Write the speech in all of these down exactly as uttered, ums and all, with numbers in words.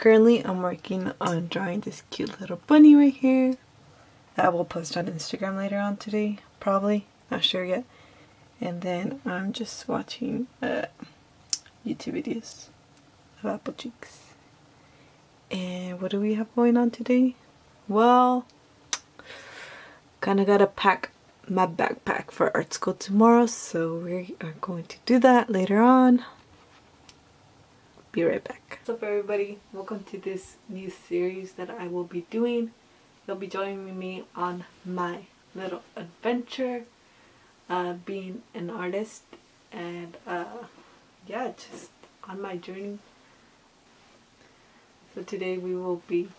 Currently, I'm working on drawing this cute little bunny right here that I will post on Instagram later on today, probably, not sure yet. And then I'm just watching uh, YouTube videos of apple cheeks. And what do we have going on today? Well, kinda gotta pack my backpack for art school tomorrow, so we are going to do that later on. Be right back. What's up everybody, welcome to this new series that I will be doing. You'll be joining me on my little adventure, uh, being an artist, and uh, yeah, just on my journey. So today we will be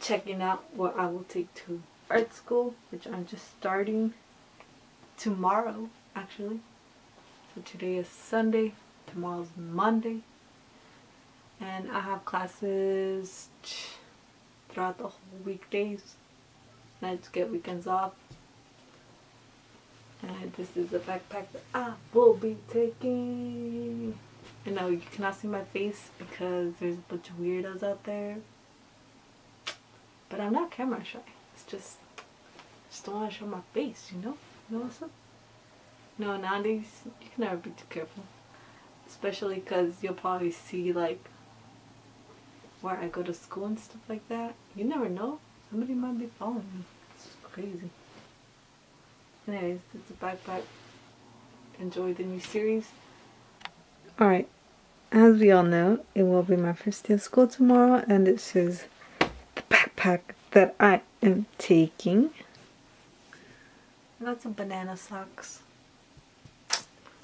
checking out what I will take to art school, which I'm just starting tomorrow actually. So today is Sunday, tomorrow's Monday, and I have classes throughout the whole weekdays. I just get weekends off. And this is the backpack that I will be taking. I know you cannot see my face because there's a bunch of weirdos out there, but I'm not camera shy. It's just, I just don't want to show my face, you know? You know what's up? No, nowadays you can never be too careful, especially because you'll probably see like where I go to school and stuff like that. You never know, somebody might be following me. It's just crazy. Anyways, it's a backpack. Enjoy the new series. Alright, as we all know, it will be my first day of school tomorrow, and this is the backpack that I am taking. I got some banana socks.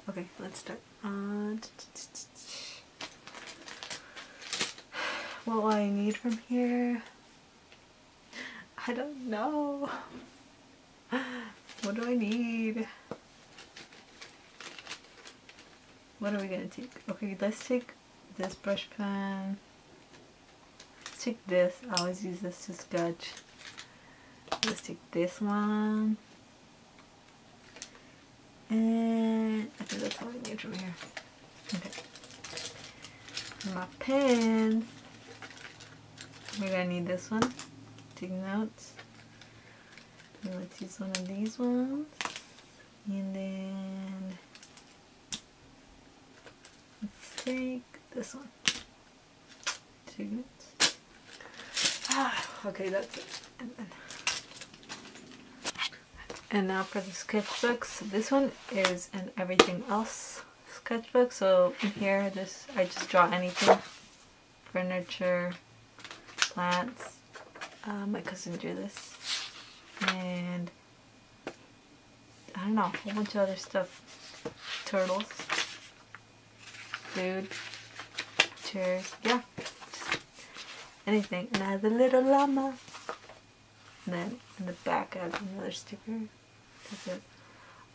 Okay, let's start. Uh, what will I need from here? I don't know. What do I need? What are we gonna take? Okay, let's take this brush pen. Let's take this. I always use this to sketch. Let's take this one. And I think that's all I need from here. Okay. My pens. We're gonna need this one. Take notes. And let's use one of these ones. And then take this one. Two minutes. Ah, okay, that's it. And, then. and now for the sketchbooks. This one is an everything else sketchbook. So in here, this I just draw anything: furniture, plants. Uh, my cousin drew this, and I don't know, a whole bunch of other stuff. Turtles. Food, chairs, yeah, just anything. And I have a little llama. And then in the back I have another sticker that says,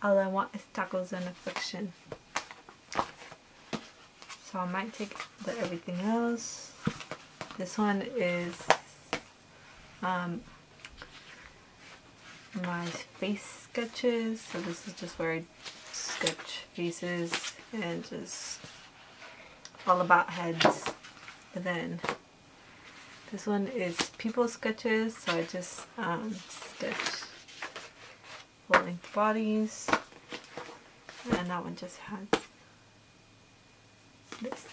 all I want is tacos and affection. So I might take the everything else. This one is um, my face sketches. So this is just where I sketch faces and just all about heads. And then this one is people sketches, so I just um, sketch full length bodies, and that one just has this,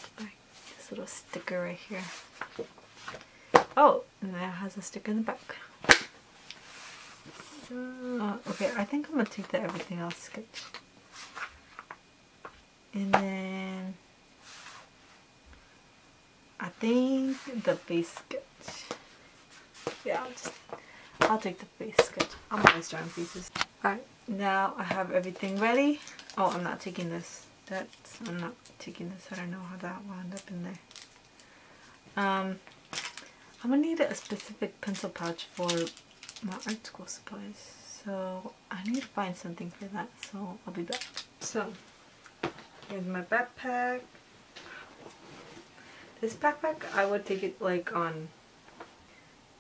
this little sticker right here. Oh, and then it has a sticker in the back. So okay, I think I'm gonna take the everything else sketch, and then I think the face sketch. Yeah, I'll just I'll take the face sketch. I'm always drawing faces. Alright, now I have everything ready. Oh, I'm not taking this. That's I'm not taking this. I don't know how that will end up in there. Um I'm gonna need a specific pencil pouch for my art school supplies. So I need to find something for that. So I'll be back. So here's my backpack. This backpack, I would take it like on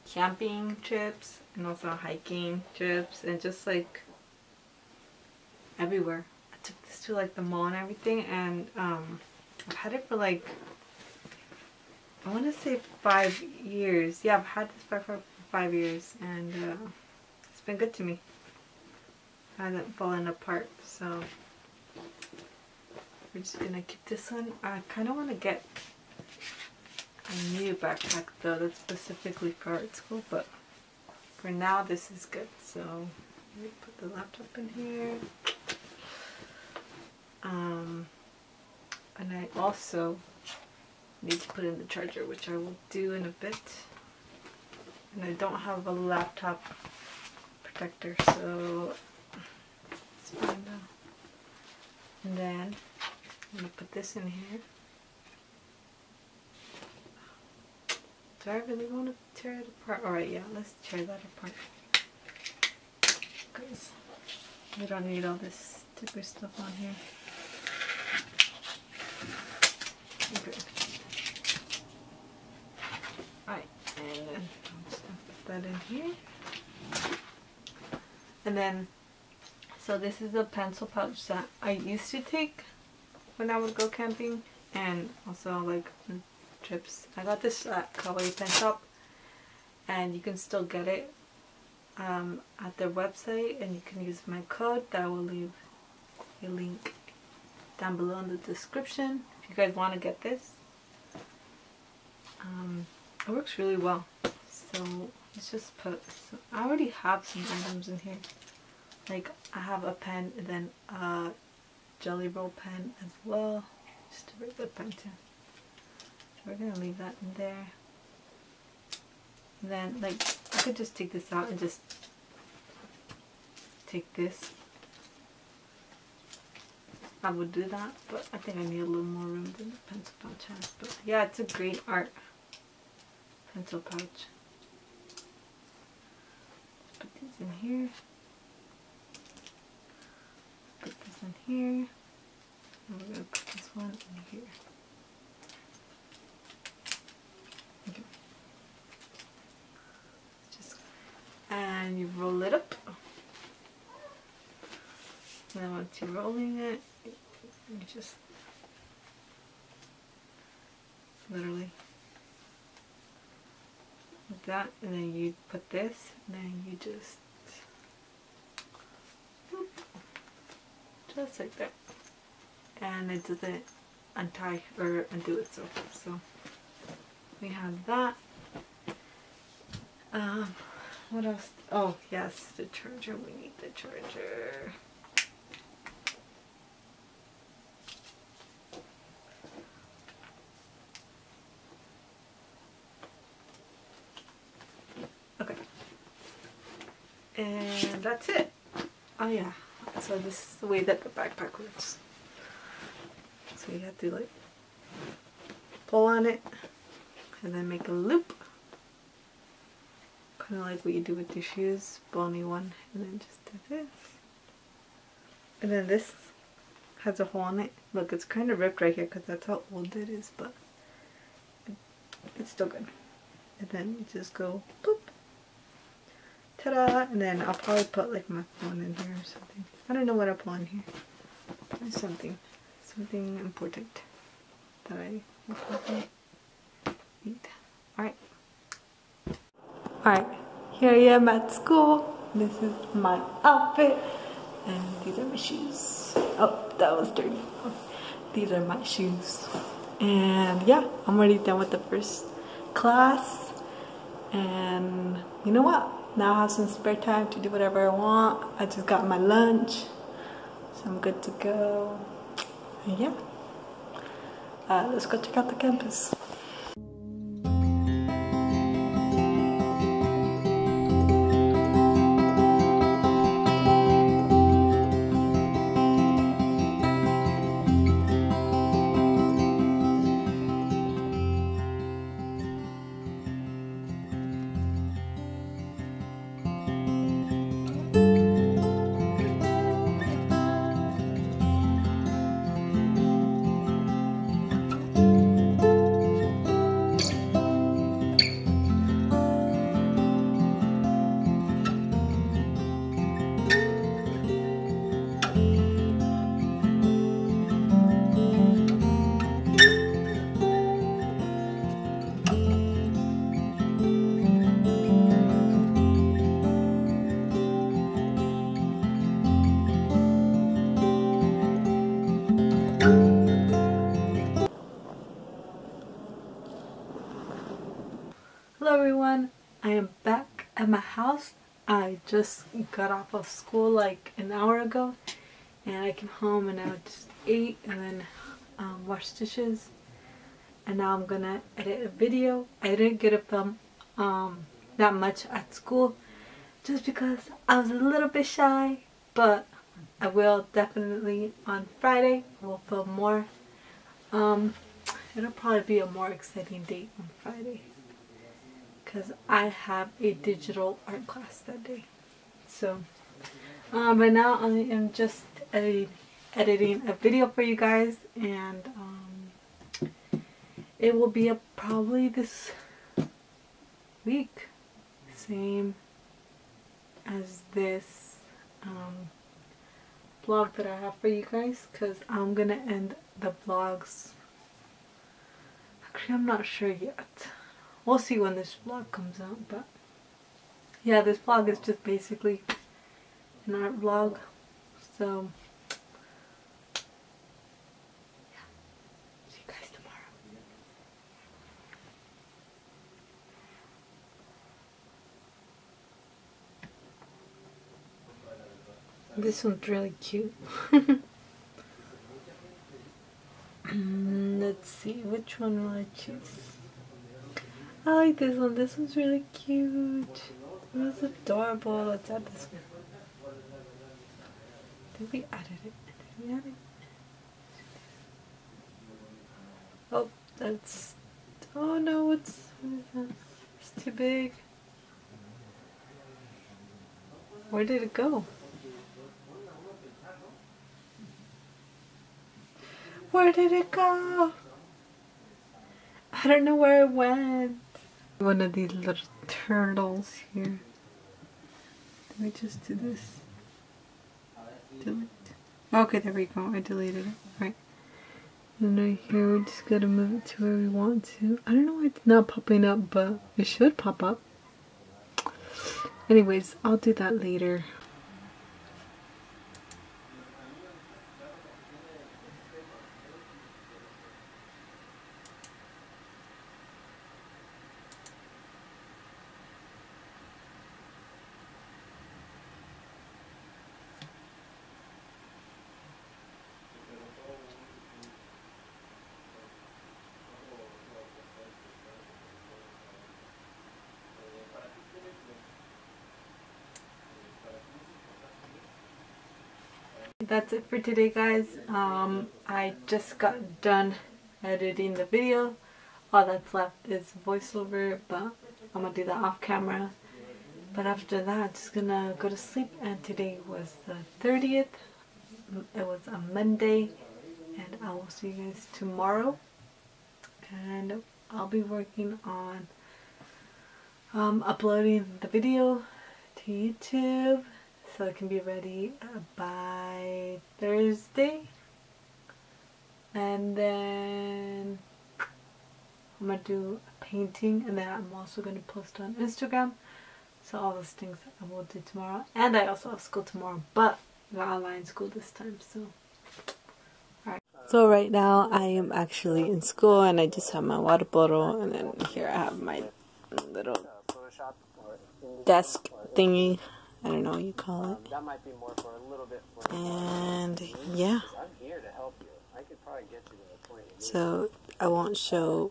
camping trips and also hiking trips and just like everywhere. I took this to like the mall and everything, and um, I've had it for like I want to say five years. Yeah, I've had this bag for five years, and uh, it's been good to me. It hasn't fallen apart, so we're just gonna keep this one. I kind of want to get a new backpack though, that's specifically for art school, but for now this is good. So let me put the laptop in here. Um, and I also need to put in the charger, which I will do in a bit. And I don't have a laptop protector, so it's fine now. And then I'm gonna put this in here. Do I really want to tear it apart? Alright, yeah, let's tear that apart, because we don't need all this sticker stuff on here. Okay. Alright, and then I'm just gonna put that in here. And then, so this is a pencil pouch that I used to take when I would go camping, and also like trips. I got this at Kawaii Pen Shop, and you can still get it um, at their website, and you can use my code that I will leave a link down below in the description if you guys want to get this. Um, it works really well, so let's just put, so I already have some items in here, like I have a pen and then a jelly roll pen as well, just a regular pen too. We're gonna leave that in there. And then, like, I could just take this out and just take this. I would do that, but I think I need a little more room than the pencil pouch has. But yeah, it's a great art pencil pouch. Put these in here. Put this in here. And we're gonna put this one in here. And you roll it up. And then once you're rolling it, you just literally like that, and then you put this, and then you just boop, just like that, and it doesn't untie or undo itself. So we have that. Um. What else? Oh, yes, the charger. We need the charger. Okay. And that's it. Oh, yeah. So this is the way that the backpack works. So you have to, like, pull on it and then make a loop. Kind of like what you do with your shoes, bony one, and then just do this. And then this has a hole in it. Look, it's kind of ripped right here because that's how old it is, but it, it's still good. And then you just go boop, ta-da! And then I'll probably put like my phone in here or something. I don't know what I'll put in here. There's something, something important that I need. All right. Alright, here I am at school. This is my outfit, and these are my shoes. Oh, that was dirty. These are my shoes. And yeah, I'm already done with the first class. And you know what? Now I have some spare time to do whatever I want. I just got my lunch, so I'm good to go. And yeah, uh, let's go check out the campus. Hello everyone, I am back at my house. I just got off of school like an hour ago and I came home and I just ate and then um, washed dishes, and now I'm gonna edit a video. I didn't get up um, um, that much at school just because I was a little bit shy, but I will definitely on Friday. I will film more. Um, it'll probably be a more exciting date on Friday, because I have a digital art class that day. So, um, but now I am just ed editing a video for you guys, and um, it will be up probably this week, same as this um, vlog that I have for you guys, because I'm gonna end the vlogs. Actually, I'm not sure yet. We'll see when this vlog comes out, but yeah, this vlog is just basically an art vlog, so yeah, see you guys tomorrow. This one's really cute. Let's see, which one will I choose? I like this one. This one's really cute. It was adorable. Let's add this one. Did we add it? Did we add it? Oh, that's... Oh no, it's... It's too big. Where did it go? Where did it go? I don't know where it went. One of these little turtles here. Let me just do this. Delete. Okay, there we go. I deleted it. Alright. And right here, we just gotta move it to where we want to. I don't know why it's not popping up, but it should pop up. Anyways, I'll do that later. That's it for today, guys. um I just got done editing the video. All that's left is voiceover, but I'm gonna do that off camera. But after that, I'm just gonna go to sleep. And today was the thirtieth. It was a Monday, and I will see you guys tomorrow, and I'll be working on um uploading the video to YouTube so it can be ready by Thursday. And then I'm gonna do a painting, and then I'm also gonna post on Instagram. So all those things I will do tomorrow. And I also have school tomorrow, but I got online school this time, so all right. So right now I am actually in school, and I just have my water bottle, and then here I have my little desk thingy. I don't know what you call it. Um, that might be more for a little bit for and yeah. I'm here to help you. I could probably get you to a point. So I won't show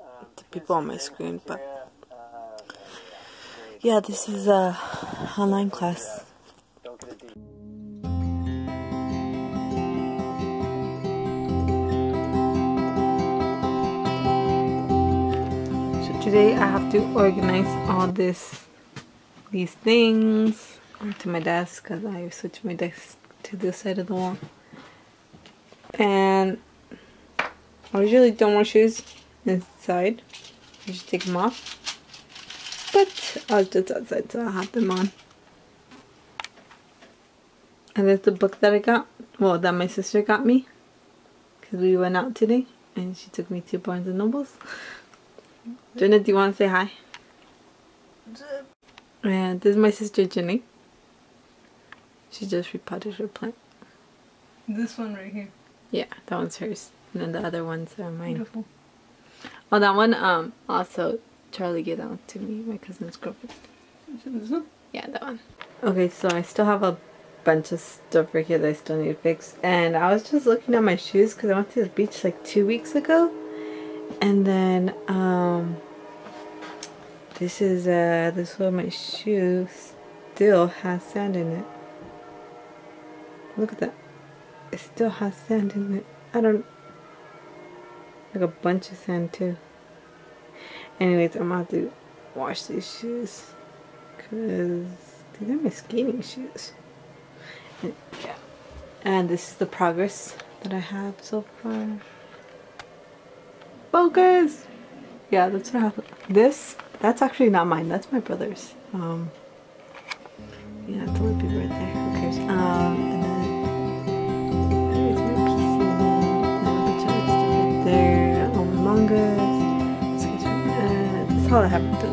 um, the people on my screen, but uh, yeah, yeah, this is a online class. Don't get it. So today I have to organize all this. These things onto my desk, because I switched my desk to this side of the wall. And I usually don't wear shoes inside. I just take them off. But I was just outside, so I have them on. And there's the book that I got. Well, that my sister got me, because we went out today and she took me to Barnes and Nobles. Jenna, do you want to say hi? And this is my sister Jenny. She just repotted her plant. This one right here. Yeah, that one's hers. And then the other ones are mine. Beautiful. Oh, that one um also Charlie gave that one to me, my cousin's girlfriend. This one? Yeah, that one. Okay, so I still have a bunch of stuff right here that I still need to fix. And I was just looking at my shoes because I went to the beach like two weeks ago. And then, um, this is, uh, this one of my shoes still has sand in it. Look at that. It still has sand in it. I don't, like a bunch of sand too. Anyways, I'm about to wash these shoes because these are my skating shoes. And, yeah. And this is the progress that I have so far. Focus! Yeah, that's what happened. This, that's actually not mine, that's my brother's. Um, yeah, it's a little bit right there, who cares? Um, and then Among Us. That's all that happened.